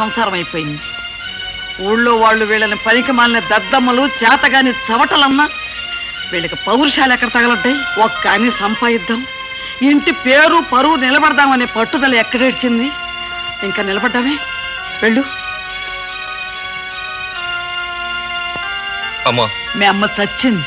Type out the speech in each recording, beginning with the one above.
సంసారం అయిపోయింది. ఊళ్ళో వాళ్ళు వీళ్ళని పనికిమాలిన దద్దమ్మలు చేతగాని చవటలన్నా వీళ్ళకి పౌరుషాలు ఎక్కడ తగలడ్డాయి? ఒక్క అని సంపాదిద్దాం, ఇంటి పేరు పరువు నిలబడదామనే పట్టుదల ఎక్కడేడ్చింది? ఇంకా నిలబడ్డామే. వెళ్ళు. అమ్మా, మీ అమ్మ చచ్చింది,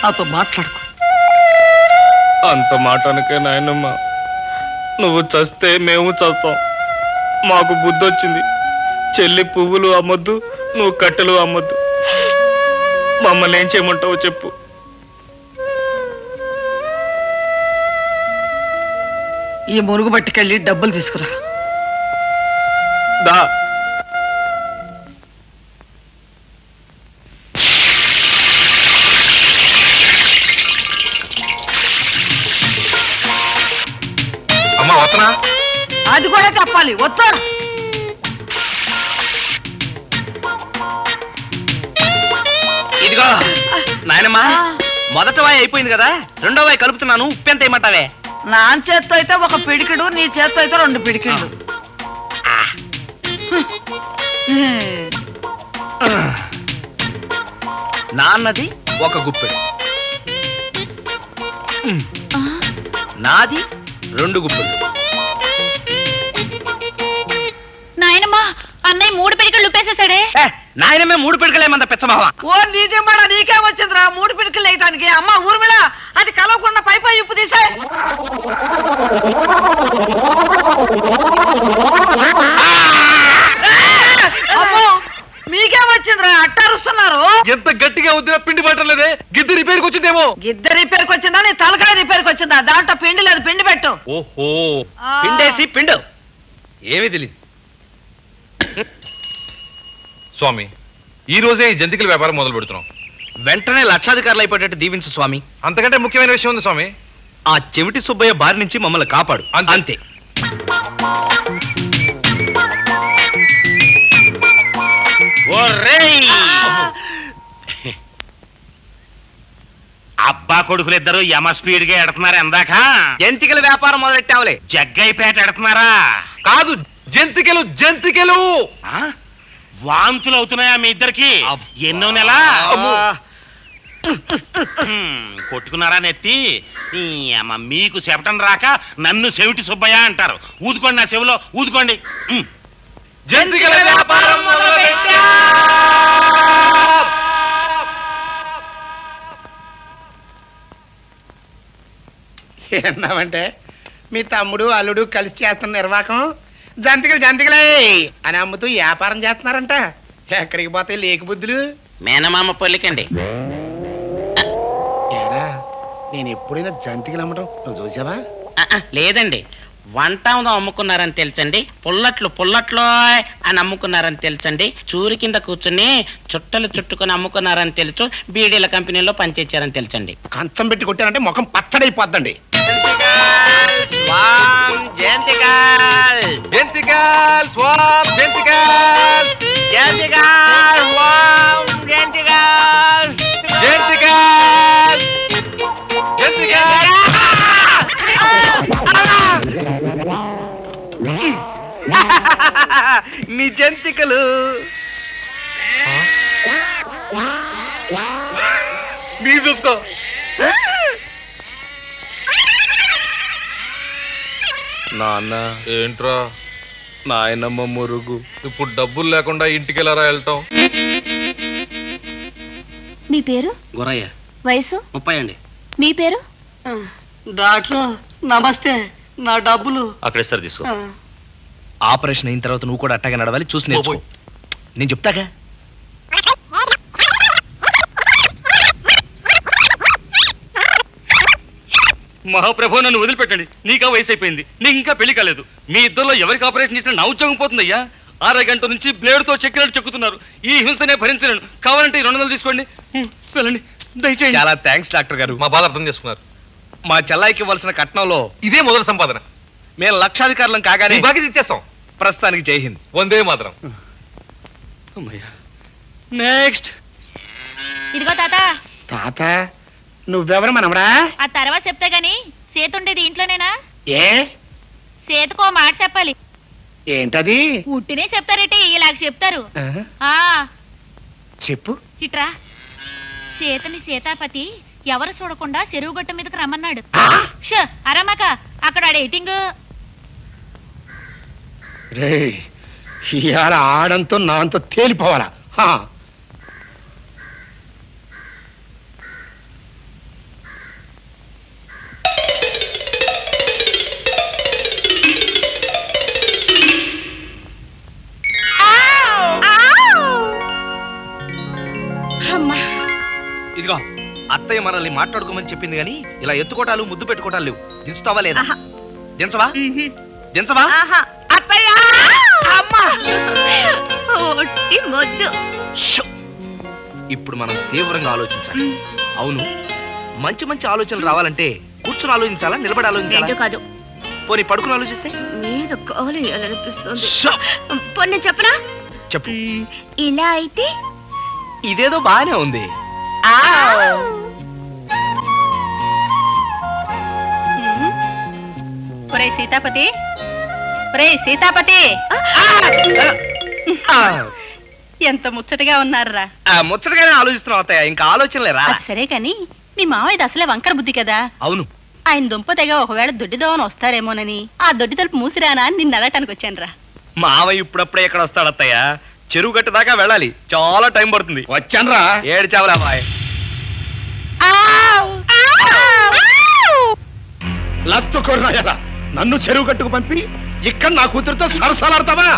నాతో మాట్లాడుకో. అంత మాట అనకే నాయనమ్మ, నువ్వు చస్తే మేము చస్తాం. మాకు బుద్ధి వచ్చింది. చెల్లి పువ్వులు అమ్మద్దు, నువ్వు కట్టెలు అమ్మద్దు. మమ్మల్ని ఏం చేయమంటావో చెప్పు. ఈ మురుగు బట్టికెళ్ళి డబ్బులు తీసుకురా. దా. అది కూడా చెప్పాలి. వద్దా ఇదిగో నాయనమ్మా, మొదట వాయి అయిపోయింది కదా, రెండో వాయి కలుపుతున్నాను. ఉప్పు ఎంత వేయమంటావే? నా చేత్తో అయితే ఒక పిడికిడు, నీ చేత్తో అయితే రెండు పిడికిళ్ళు. నాన్నది ఒక గుప్పెడు, నాది రెండు గుప్పెడు. నాయనమ్మా, అన్నయ్య మూడు పిడికలు ఉప్పేసేసాడే. నాయనమ్మే మూడు పిడికలేమంత పెచ్చబావా? ఓ నీజమ్మాడా, నీకే వచ్చిందిరా మూడు పిడికలు వేయటానికి? అమ్మ ఊర్మిళ, అది కలవకుండా పైపై ఉప్పు తీసే. అమ్మో మీకే వచ్చిందిరా అట్టారుస్తున్నారు? ఎంత గట్టిగా వద్దినా పిండి పట్టలేదే. గిద్ద రిపేర్కి వచ్చిందేమో. గిద్ద రిపేర్కి వచ్చిందా, నీ తలకాయ రిపేర్కి వచ్చిందా? దాంట్లో పిండి లేదు, పిండి పెట్టు. ఓహో, పిండేసి పిండు. ఏమీ తెలియదు స్వామి. ఈ రోజే ఈ జంతికల వ్యాపారం మొదలు పెడుతున్నాం. వెంటనే లక్షాధికారులు అయిపోయేటట్టు దీవించు స్వామి. అంతకంటే ముఖ్యమైన విషయం ఉంది స్వామి. ఆ చెవిటి సుబ్బయ్య బారి నుంచి మమ్మల్ని కాపాడు. అంతే. అబ్బా కొడుకులిద్దరు యమ స్పీడ్ గా ఎడుతున్నారు. ఎందాక జంతికల వ్యాపారం మొదలెట్టావులే. జగ్గైపేట ఎడుతున్నారా? కాదు, జంతికలు. జంతికలు వాంతులు అవుతున్నాయా మీ ఇద్దరికి? ఎన్నో నెల కొట్టుకున్నారా నెత్తి? మీకు చెపటం రాక నన్ను చెవిటి సుబ్బయ్య అంటారు. ఊదుకోండి నా చెవిలో, ఊదుకోండి. జంతికల వ్యాపారం మొదలుపెట్టా. ఏమన్నామంటే మీ తమ్ముడు అల్లుడు కలిసి చేస్తున్న నిర్వాహకం జంతికలు జంతికలే అని అమ్ముతూ వ్యాపారం చేస్తున్నారంట. ఎక్కడికి పోతాయి లేక బుద్ధులు? మేనమామ పల్లికండి. నేను ఎప్పుడైనా జంతికలు అమ్మటం నువ్వు చూసావా? లేదండి. వంట అమ్ముకున్నారని తెలుసండి, పుల్లట్లు పుల్లట్లో అని అమ్ముకున్నారని తెలుసండి, చూరు కింద కూర్చుని చుట్టలు చుట్టుకొని అమ్ముకున్నారని తెలుసు, బీడీల కంపెనీలో పనిచేసారని తెలుసండి. కంచం పెట్టి కొట్టారంటే ముఖం పచ్చడైపోద్దండి. మీ జంతికలు నీ చూసుకో. నాన్న ఏంట్రా నాయనమ్మ మురుగు? ఇప్పుడు డబ్బులు లేకుండా ఇంటికి వెళ్ళారా? వెళ్తాం. మీ పేరు? గురయ్య. వయసు? 30 అండి. మీ పేరు? డాక్టర్. నమస్తే. నా డబ్బులు అక్కడే సార్ తీసుకో. ఆపరేషన్ అయిన తర్వాత నువ్వు కూడా అట్టగా నడవాలి, చూసి నేర్చుకో. నేను చెప్తాగా. మహాప్రభు, నన్ను వదిలిపెట్టండి. నీకా వయసు అయిపోయింది, నీకు ఇంకా పెళ్లి కాలేదు. మీ ఇద్దరులో ఎవరికి ఆపరేషన్ చేసినా నా ఉద్యోగం పోతుందయ్యా. 6 గంటల నుంచి బ్లేడ్తో చెక్కినట్టు చెక్కుతున్నారు. ఈ హింసనే భరించలేను. కావాలంటే 200 తీసుకోండి, వెళ్ళండి. దయచేయండి. చాలా థ్యాంక్స్ డాక్టర్ గారు, మా బాధ అర్థం చేసుకున్నారు. మా చెల్లాయికి ఇవ్వాల్సిన కట్నంలో ఇదే మొదటి సంపాదన. మేము లక్షాధికారులం కాగానే బాగా ఇచ్చేస్తాం. ప్రస్తుతానికి జై హింద్, వందే మాత్రం. నెక్స్ట్. ఇదిగో తాత. తాత నువ్వెవరు మనమరా? ఆ తర్వాత చెప్తే గాని. సేతుండేది ఇంట్లోనేనా? ఏ సేతుకో మాట చెప్పాలి. ఏంటది? పుట్టినే చెప్తారట ఇలాగ చెప్తారు. ఆ చెప్పు చిట్రా. చేతని సీతాపతి ఎవరు చూడకుండా చెరువు గట్ట మీదకి రమ్మన్నాడు. ష అరమక అక్కడ డేటింగ్. రేయ్ ఇయాల ఆడంతో నాంతో తేలిపోవాలా? ఇదిగో అత్తయ్య మనల్ని మాట్లాడుకోమని చెప్పింది గాని ఇలా ఎత్తుకోటాలు ముద్దు పెట్టుకోటాలు లేవు. దించుతావా లేదా? దించవా దించవా? ఇప్పుడు మనం తీవ్రంగా ఆలోచించాలి. అవును, మంచి మంచి ఆలోచనలు రావాలంటే కూర్చుని ఆలోచించాలా నిలబడి ఆలోచించాలా? కాదు, పోనీ పడుకుని ఆలోచిస్తే చెప్పనా? చెప్పు. ఇలా అయితే ఇదేదో బానే ఉంది. సీతాపతి సీతాపతి ఎంత ముచ్చటగా ఉన్నారా? ముచ్చటగానే ఆలోచిస్తున్నావు, ఇంకా ఆలోచనలేరా? సరే కాని మీ మావయ్య అసలే వంకర బుద్ధి కదా. అవును, ఆయన దుంపతగా ఒకవేళ దొడ్డి దోవన వస్తారేమోనని ఆ దొడ్డి తలుపు మూసిరానా అని నిన్ను అడగటానికి వచ్చాను రా. మావయ్య ఇప్పుడప్పుడే ఎక్కడ వస్తాడు అత్తయ్య? చెరువు గట్టు దాకా వెళ్ళాలి, చాలా టైం పడుతుంది. వచ్చాను రా. ఏడు చావలా బాయ్. లత్తుకోరా, నన్ను చెరువు గట్టుకు పంపి ఇక్కడ నా కూతురుతో సరసాలాడతావా?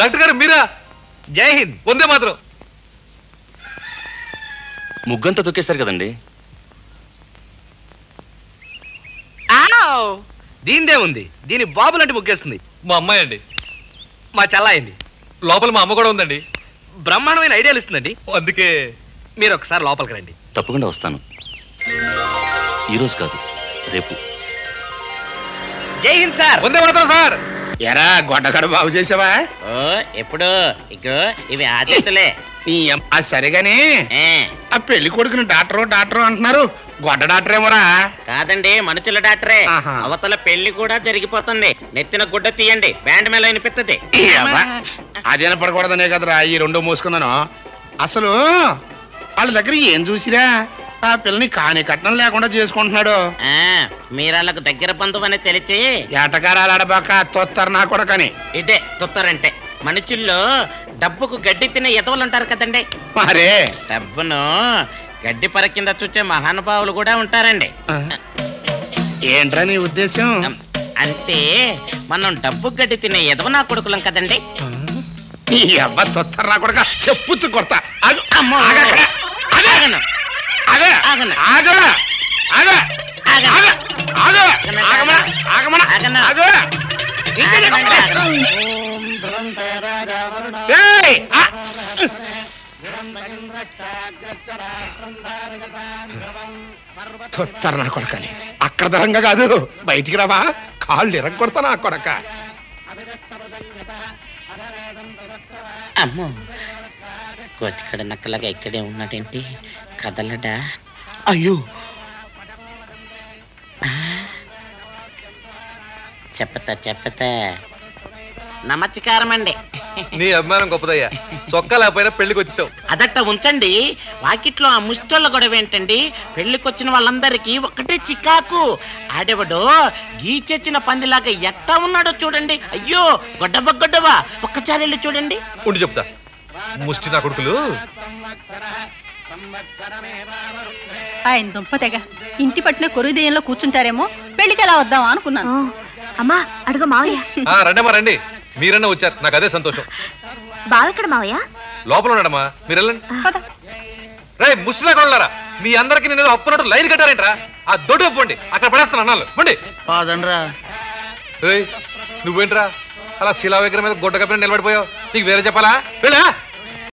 డాక్టర్ గారు మీరా? జై హింద్. వందే మాత్రం. ముగ్గంతా తొక్కేశారు కదండి, దీనిదే ఉంది. దీని బాబులంటే ముగ్గేస్తుంది. మా అమ్మాయి అండి, మా చల్లాయింది. లోపల మా అమ్మ కూడా ఉందండి. బ్రహ్మాండమైన ఐడియాలు ఇస్తుందండి. అందుకే మీరు ఒకసారి లోపలికి రండి. తప్పకుండా వస్తాను. ఈరోజు కాదు రేపు. జై హింద్ సార్. వందే మాత్రం సార్. ఎరా గొడ్డగడ బాగు చేసావా? ఎప్పుడు ఇవి ఆదలే. సరేగాని ఆ పెళ్లి కొడుకుని డాక్టరు డాక్టరు అంటున్నారు. గొడ్డ డాక్టర్ ఏమోరా? కాదండి, మనుషుల డాక్టరే. అవతల పెళ్లి కూడా జరిగిపోతుంది. నెత్తిన గుడ్డ తీయండి, బ్యాండ్ మేళ వినిపిస్తుంది. అదేనా పడకూడదనే కదరా ఈ రెండో మూసుకున్నాను. అసలు వాళ్ళ దగ్గర ఏం చూసిరా ఆ పిల్లని కాని కట్నం లేకుండా చేసుకుంటున్నాడు? మీరు వాళ్ళకు దగ్గర బంధువు అని తెలిసి ఏటకారాలాడబాక తొత్తారు. నా కూడా కానీ ఇదే తొత్తారంటే మనుషుల్లో డబ్బుకు గడ్డి తినే ఎదవలు ఉంటారు కదండి. మరే డబ్బును గడ్డి పర కింద చూసే మహానుభావులు కూడా ఉంటారండి. ఏంట్రా నీ ఉద్దేశం? అంటే మనం డబ్బు గడ్డి తినే ఎదవ నా కొడుకులం కదండి. ఈ అబ్బా తొత్తారు నా కొడుక. చెప్పుచ్చు కొడతా. తొత్తరు నా కొడకని అక్కడ దరంగా కాదు, బయటికి రావా. కాళ్ళు ఇరగొడతా నా కొడక. అమ్మో ఇక్కడ నక్కలాగా ఇక్కడే ఉన్నాడేంటి? కదలడా? అయ్యో చెప్పతా చెప్పతా. నమస్కారం అండి. నీ అభిమానం గొప్పదయ్యా. చొక్కలేకపోయినా పెళ్లికి వచ్చావు. అదట్ట ఉంచండి, వాకిట్లో ఆ ముష్టోళ్ళ గొడవ ఏంటండి? పెళ్లికి వచ్చిన వాళ్ళందరికీ ఒక్కటే చికాకు. ఆడేవాడు గీచెచ్చిన పందిలాగా ఎట్టా ఉన్నాడో చూడండి. అయ్యో గొడ్డవ గొడ్డవ, ఒక్కసారి వెళ్ళి చూడండి. ఉండి చెప్తా. ముష్టి నా కొడుకులు ఆయన దుంపతెగ ఇంటి పట్టిన కొరుదేయంలో కూర్చుంటారేమో. పెళ్లికి ఎలా వద్దామా అనుకున్నాను. అమ్మా అడుగు మావయ్య. రండమ్మా రండి. మీరన్నా వచ్చారు, నాకు అదే సంతోషం. బావెక్కడ మావయ్య? లోపల ఉన్నాడమ్మా, మీరు వెళ్ళండి. రే ముసలా కొడలారా, మీ అందరికి నేను అప్పునట్టు లైన్ కట్టారేంట్రా? ఆ దొడ్డు ఒప్పండి, అక్కడ పడేస్తాను అన్నాళ్ళు. పండి. నువ్వేంట్రా అలా శిలా విగ్రహం మీద గుడ్డ కప్పిన నిలబడిపోయావు, నీకు వేరే చెప్పాలా? వెళ్ళా.